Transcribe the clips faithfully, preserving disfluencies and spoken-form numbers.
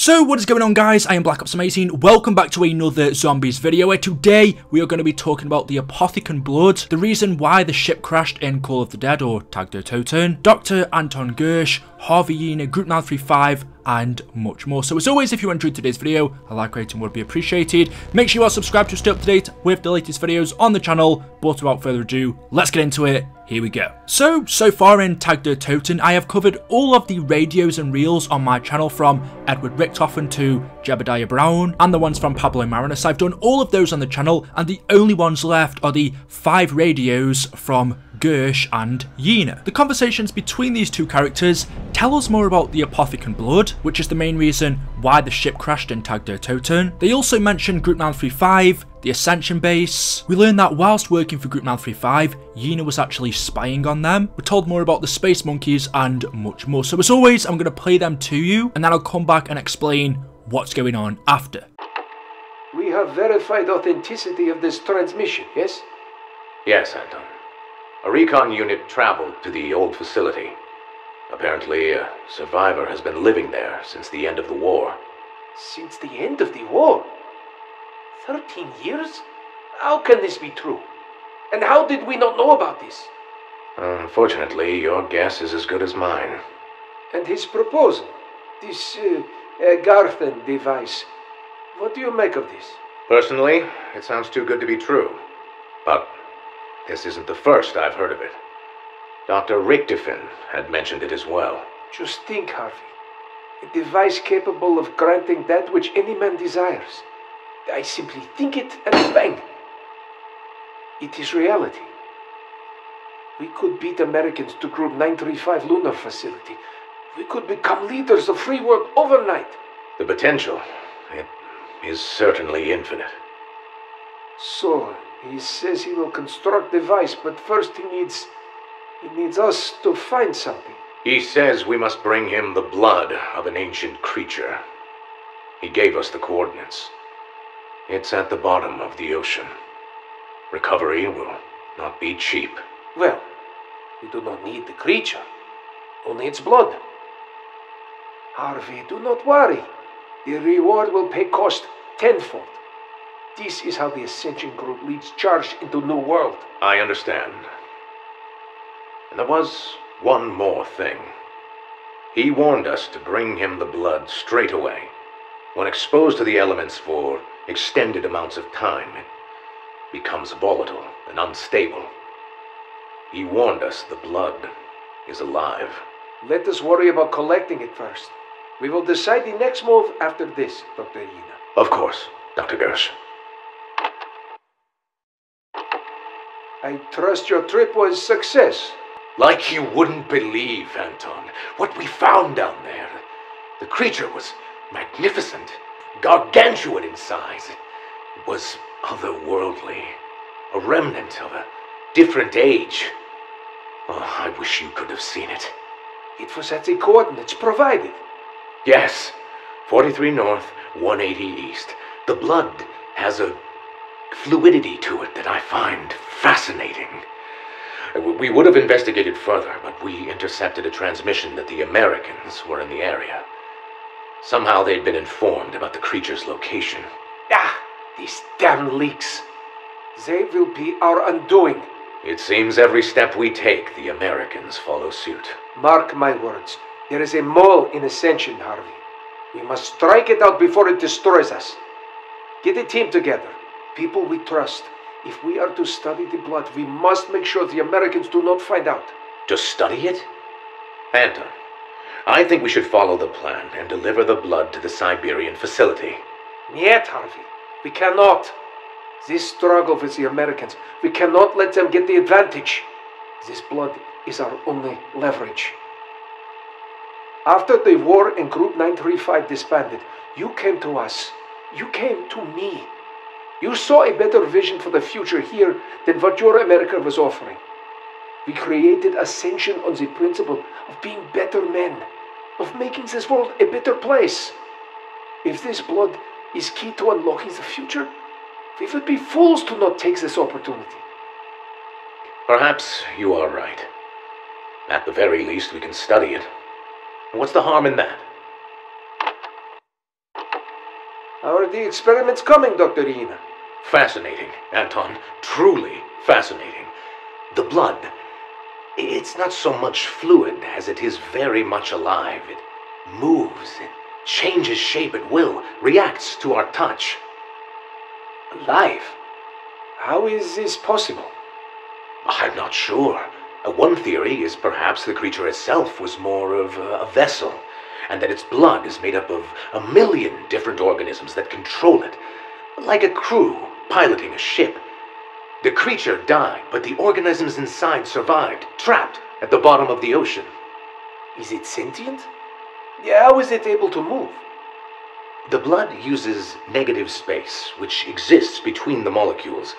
So what is going on, guys? I am Black Ops Amazing. Welcome back to another Zombies video, where today we are going to be talking about the Apothicon Blood, the reason why the ship crashed in Call of the Dead or Tag Der Toten, Doctor Anton Gersh, Harvey Yena, Group nine three five, and much more. So as always, if you enjoyed today's video, a like rating would be appreciated. Make sure you are subscribed to stay up to date with the latest videos on the channel. But without further ado, let's get into it. Here we go. So, so far in Tag Der Toten, I have covered all of the radios and reels on my channel, from Edward Richthofen to Jebediah Brown, and the ones from Pablo Marinus. I've done all of those on the channel, and the only ones left are the five radios from Gersh and Yena. The conversations between these two characters tell us more about the Apothicon Blood, which is the main reason why the ship crashed in Tag Der Toten. They also mention Group nine three five, the Ascension Base. We learned that whilst working for Group nine three five, Yena was actually spying on them. We're told more about the Space Monkeys and much more. So as always, I'm going to play them to you, and then I'll come back and explain what's going on after. We have verified authenticity of this transmission, yes? Yes, Anton. A recon unit traveled to the old facility. Apparently, a survivor has been living there since the end of the war. Since the end of the war? Thirteen years? How can this be true? And how did we not know about this? Unfortunately, your guess is as good as mine. And his proposal? This uh, Agarthan device. What do you make of this? Personally, it sounds too good to be true. But this isn't the first I've heard of it. Doctor Richthofen had mentioned it as well. Just think, Harvey. A device capable of granting that which any man desires. I simply think it and bang. It is reality. We could beat Americans to Group nine three five lunar facility. We could become leaders of free work overnight. The potential, it is certainly infinite. So, he says he will construct the device, but first he needs... He needs us to find something. He says we must bring him the blood of an ancient creature. He gave us the coordinates. It's at the bottom of the ocean. Recovery will not be cheap. Well, we do not need the creature, only its blood. Harvey, do not worry. The reward will pay cost tenfold. This is how the Ascension Group leads charge into New World. I understand. And there was one more thing. He warned us to bring him the blood straight away. When exposed to the elements for extended amounts of time, it becomes volatile and unstable. He warned us the blood is alive. Let us worry about collecting it first. We will decide the next move after this, Doctor Yena. Of course, Doctor Gersh. I trust your trip was a success. Like you wouldn't believe, Anton, what we found down there. The creature was magnificent, gargantuan in size. It was otherworldly, a remnant of a different age. Oh, I wish you could have seen it. It was at the coordinates provided. Yes, forty-three north, one eighty east. The blood has a fluidity to it that I find fascinating. We would have investigated further, but we intercepted a transmission that the Americans were in the area. Somehow they'd been informed about the creature's location. Ah, these damn leaks. They will be our undoing. It seems every step we take, the Americans follow suit. Mark my words. There is a mole in Ascension, Harvey. We must strike it out before it destroys us. Get a team together. People we trust. If we are to study the blood, we must make sure the Americans do not find out. To study it? Anton, I think we should follow the plan and deliver the blood to the Siberian facility. Yet, Harvey, we cannot. This struggle with the Americans, we cannot let them get the advantage. This blood is our only leverage. After the war and Group nine three five disbanded, you came to us. You came to me. You saw a better vision for the future here than what your America was offering. We created Ascension on the principle of being better men, of making this world a better place. If this blood is key to unlocking the future, we would be fools to not take this opportunity. Perhaps you are right. At the very least, we can study it. What's the harm in that? How are the experiments coming, Doctor Yena? Fascinating, Anton. Truly fascinating. The blood, it's not so much fluid as it is very much alive. It moves, it changes shape at will, reacts to our touch. Alive? How is this possible? I'm not sure. One theory is perhaps the creature itself was more of a vessel, and that its blood is made up of a million different organisms that control it, like a crew piloting a ship. The creature died, but the organisms inside survived, trapped at the bottom of the ocean. Is it sentient? How is it able to move? The blood uses negative space, which exists between the molecules.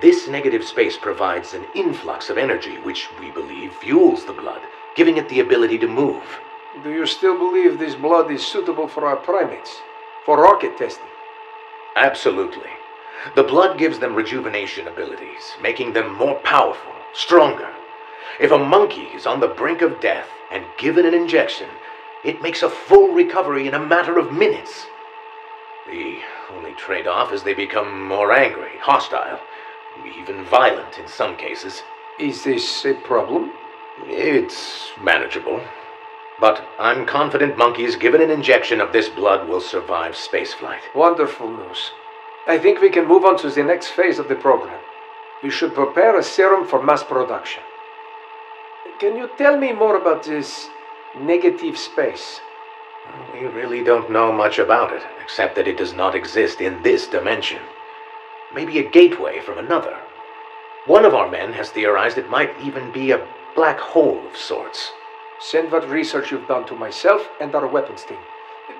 This negative space provides an influx of energy, which we believe fuels the blood, giving it the ability to move. Do you still believe this blood is suitable for our primates? For rocket testing? Absolutely. The blood gives them rejuvenation abilities, making them more powerful, stronger. If a monkey is on the brink of death and given an injection, it makes a full recovery in a matter of minutes. The only trade-off is they become more angry, hostile, even violent in some cases. Is this a problem? It's manageable. But I'm confident monkeys given an injection of this blood will survive spaceflight. Wonderful news. I think we can move on to the next phase of the program. We should prepare a serum for mass production. Can you tell me more about this negative space? We really don't know much about it, except that it does not exist in this dimension. Maybe a gateway from another. One of our men has theorized it might even be a black hole of sorts. Send what research you've done to myself and our weapons team.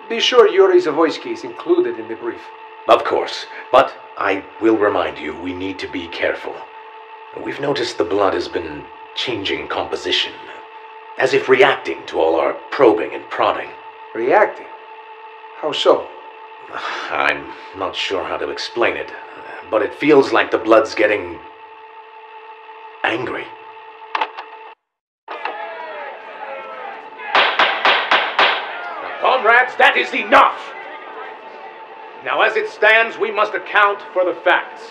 Be sure Yuri Zavoisky is included in the brief. Of course, but I will remind you we need to be careful. We've noticed the blood has been changing composition, as if reacting to all our probing and prodding. Reacting? How so? I'm not sure how to explain it. But it feels like the blood's getting angry. Now, comrades, that is enough! Now, as it stands, we must account for the facts.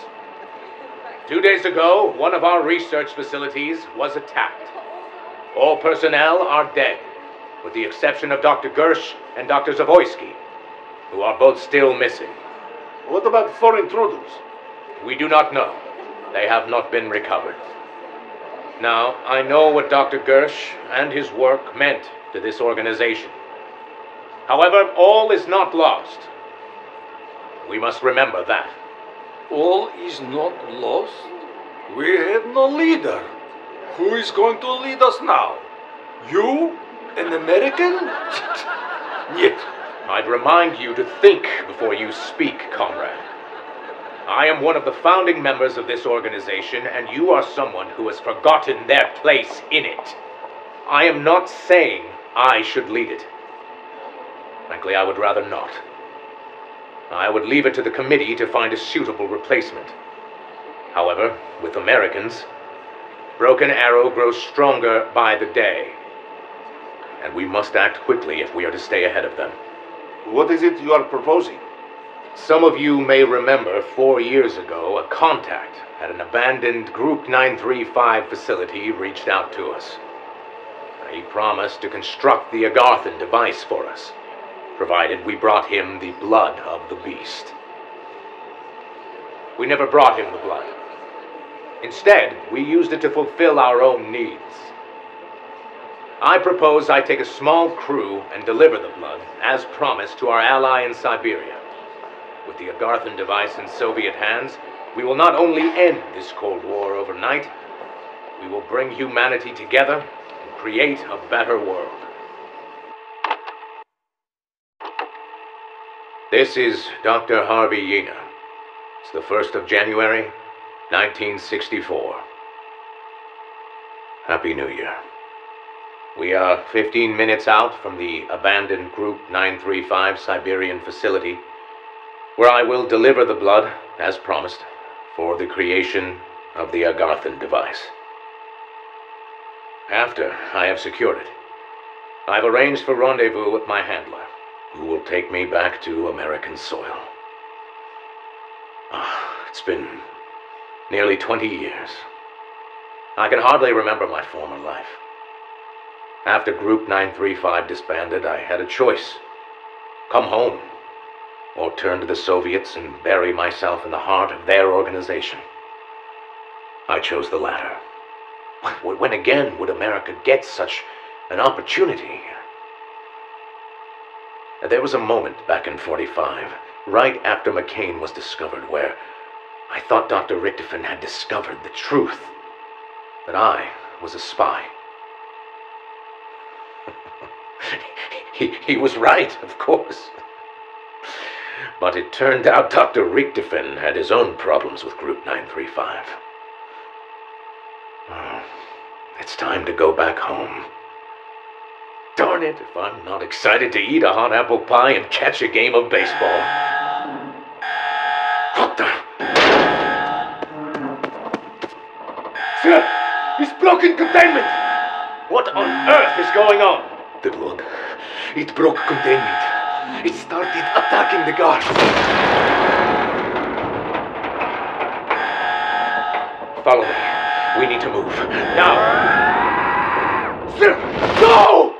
Two days ago, one of our research facilities was attacked. All personnel are dead, with the exception of Doctor Gersh and Doctor Zavoisky, who are both still missing. What about four intruders? We do not know. They have not been recovered. Now, I know what Doctor Gersh and his work meant to this organization. However, all is not lost. We must remember that. All is not lost? We have no leader. Who is going to lead us now? You? An American? Yet. I'd remind you to think before you speak, comrade. I am one of the founding members of this organization, and you are someone who has forgotten their place in it. I am not saying I should lead it. Frankly, I would rather not. I would leave it to the committee to find a suitable replacement. However, with Americans, Broken Arrow grows stronger by the day. And we must act quickly if we are to stay ahead of them. What is it you are proposing? Some of you may remember four years ago, a contact at an abandoned Group nine three five facility reached out to us. He promised to construct the Agarthan device for us, provided we brought him the blood of the beast. We never brought him the blood. Instead, we used it to fulfill our own needs. I propose I take a small crew and deliver the blood, as promised, to our ally in Siberia. With the Agarthan device in Soviet hands, we will not only end this Cold War overnight, we will bring humanity together and create a better world. This is Doctor Harvey Yena. It's the first of January, nineteen sixty-four. Happy New Year. We are fifteen minutes out from the abandoned Group nine three five Siberian facility, where I will deliver the blood, as promised, for the creation of the Agarthan device. After I have secured it, I've arranged for rendezvous with my handler, who will take me back to American soil. It's been nearly twenty years. I can hardly remember my former life. After Group nine three five disbanded, I had a choice. Come home, or turn to the Soviets and bury myself in the heart of their organization. I chose the latter. When again would America get such an opportunity? There was a moment back in forty-five, right after McCain was discovered, where I thought Doctor Richthofen had discovered the truth. That I was a spy. he, he was right, of course. But it turned out Doctor Richthofen had his own problems with Group nine three five. Oh, it's time to go back home. Darn it, if I'm not excited to eat a hot apple pie and catch a game of baseball. What the? Sir, he's broken containment! What on earth is going on? The blood. It broke containment. It started attacking the guards. Follow me. We need to move. Now! Sir! No!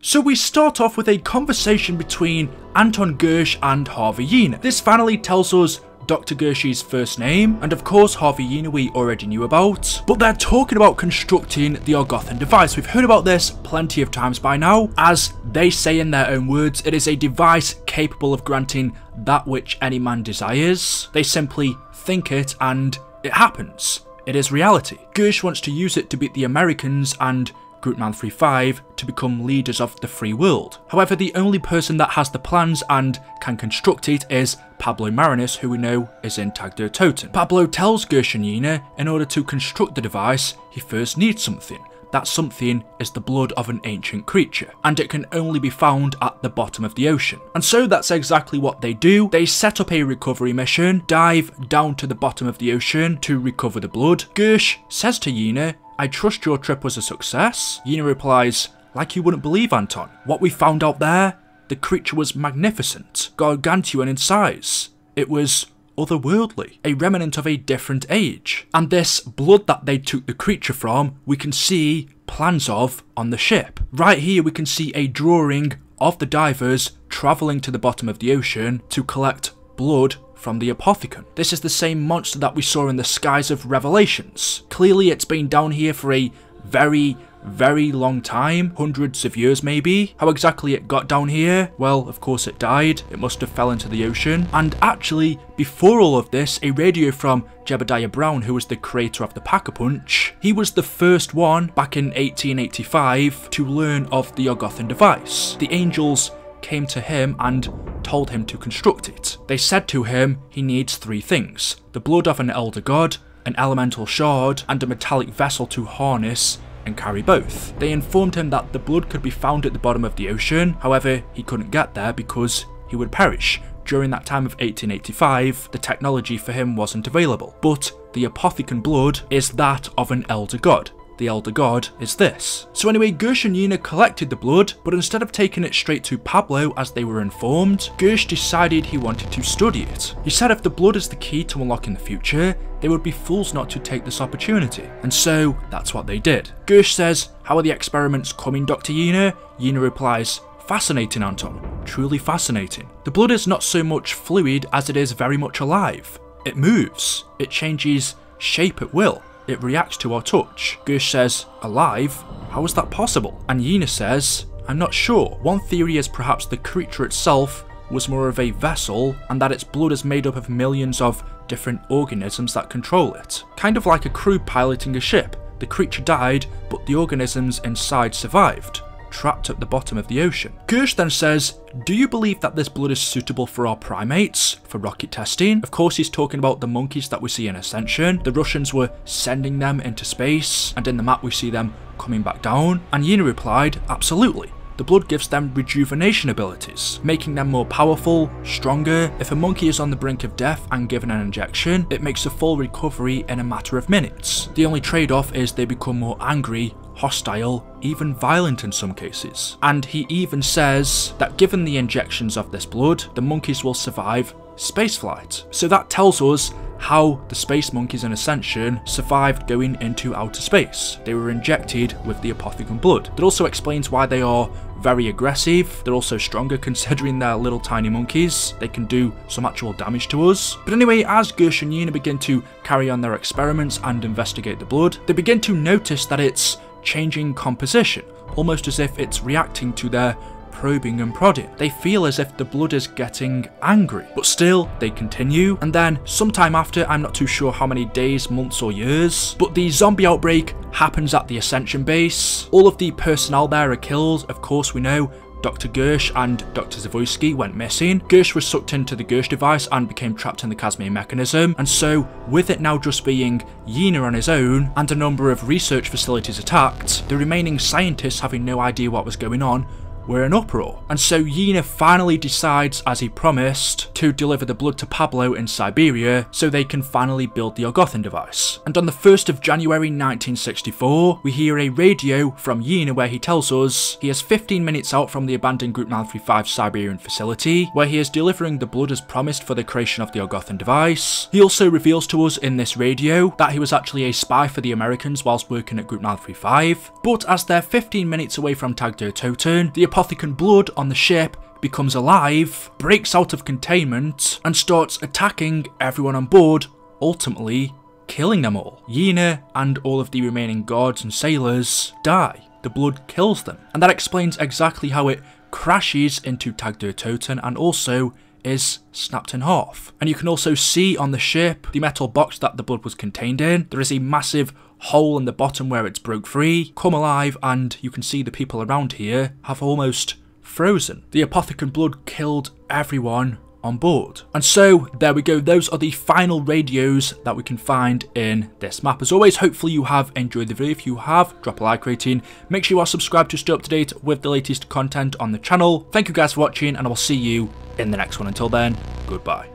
So we start off with a conversation between Anton Gersh and Harvey Yena. This finally tells us Doctor Gersh's first name, and of course Harvey Yena we already knew about, but they're talking about constructing the Agarthan device. We've heard about this plenty of times by now. As they say in their own words, it is a device capable of granting that which any man desires. They simply think it and it happens. It is reality. Gersh wants to use it to beat the Americans and Group nine three five to become leaders of the free world. However, the only person that has the plans and can construct it is Pablo Marinus, who we know is in Tag Der Toten. Pablo tells Gersh and Yena in order to construct the device, he first needs something. That something is the blood of an ancient creature, and it can only be found at the bottom of the ocean. And so that's exactly what they do. They set up a recovery mission, dive down to the bottom of the ocean to recover the blood. Gersh says to Yena, "I trust your trip was a success." Yena replies, "Like you wouldn't believe, Anton. What we found out there, the creature was magnificent, gargantuan in size. It was otherworldly, a remnant of a different age. And this blood that they took the creature from, we can see plans of on the ship." Right here we can see a drawing of the divers travelling to the bottom of the ocean to collect blood from the Apothicon. This is the same monster that we saw in the skies of Revelations. Clearly it's been down here for a very, very long time, hundreds of years maybe. How exactly it got down here? Well, of course it died. It must have fell into the ocean. And actually, before all of this, a radio from Jebediah Brown, who was the creator of the Pack-a-Punch, he was the first one back in eighteen eighty-five to learn of the Agarthan device. The angels came to him and told him to construct it. They said to him he needs three things: the blood of an Elder God, an elemental shard, and a metallic vessel to harness and carry both. They informed him that the blood could be found at the bottom of the ocean, however he couldn't get there because he would perish. During that time of eighteen eighty-five, the technology for him wasn't available, but the Apothicon blood is that of an Elder God. The Elder God is this. So anyway, Gersh and Yena collected the blood, but instead of taking it straight to Pablo as they were informed, Gersh decided he wanted to study it. He said if the blood is the key to unlock in the future, they would be fools not to take this opportunity. And so that's what they did. Gersh says, "How are the experiments coming, Doctor Yena?" Yena replies, "Fascinating, Anton. Truly fascinating. The blood is not so much fluid as it is very much alive. It moves. It changes shape at will. It reacts to our touch." Gersh says, "Alive? How is that possible?" And Yena says, "I'm not sure. One theory is perhaps the creature itself was more of a vessel, and that its blood is made up of millions of different organisms that control it. Kind of like a crew piloting a ship. The creature died, but the organisms inside survived, trapped at the bottom of the ocean." Gersh then says, "Do you believe that this blood is suitable for our primates, for rocket testing?" Of course he's talking about the monkeys that we see in Ascension. The Russians were sending them into space, and in the map we see them coming back down. And Yena replied, "Absolutely. The blood gives them rejuvenation abilities, making them more powerful, stronger. If a monkey is on the brink of death and given an injection, it makes a full recovery in a matter of minutes. The only trade-off is they become more angry, hostile, even violent in some cases." And he even says that given the injections of this blood, the monkeys will survive spaceflight. So that tells us how the Space Monkeys and Ascension survived going into outer space. They were injected with the Apothicon blood. That also explains why they are very aggressive. They're also stronger considering they're little tiny monkeys. They can do some actual damage to us. But anyway, as Gersh and Yena begin to carry on their experiments and investigate the blood, they begin to notice that it's changing composition, almost as if it's reacting to their probing and prodding. They feel as if the blood is getting angry, but still they continue. And then sometime after, I'm not too sure how many days, months or years, but the zombie outbreak happens at the Ascension Base. All of the personnel there are killed. Of course, we know Doctor Gersh and Doctor Zavoisky went missing. Gersh was sucked into the Gersh device and became trapped in the Casimir mechanism, and so with it now just being Yena on his own and a number of research facilities attacked, the remaining scientists, having no idea what was going on, were in uproar. And so Yena finally decides, as he promised, to deliver the blood to Pablo in Siberia so they can finally build the Agarthan device. And on the first of January nineteen sixty-four, we hear a radio from Yena where he tells us he is fifteen minutes out from the abandoned Group nine three five Siberian facility, where he is delivering the blood as promised for the creation of the Agarthan device. He also reveals to us in this radio that he was actually a spy for the Americans whilst working at Group nine three five, but as they're fifteen minutes away from Tag Der Toten, the Apothicon blood on the ship becomes alive, breaks out of containment, and starts attacking everyone on board, ultimately killing them all. Yena and all of the remaining guards and sailors die. The blood kills them. And that explains exactly how it crashes into Tag Der Toten and also is snapped in half. And you can also see on the ship the metal box that the blood was contained in. There is a massive hole in the bottom where it's broke free, come alive, and you can see the people around here have almost frozen. The Apothicon blood killed everyone on board. And so there we go, those are the final radios that we can find in this map. As always, hopefully you have enjoyed the video. If you have, drop a like rating, make sure you are subscribed to stay up to date with the latest content on the channel. Thank you guys for watching, and I will see you in the next one. Until then, goodbye.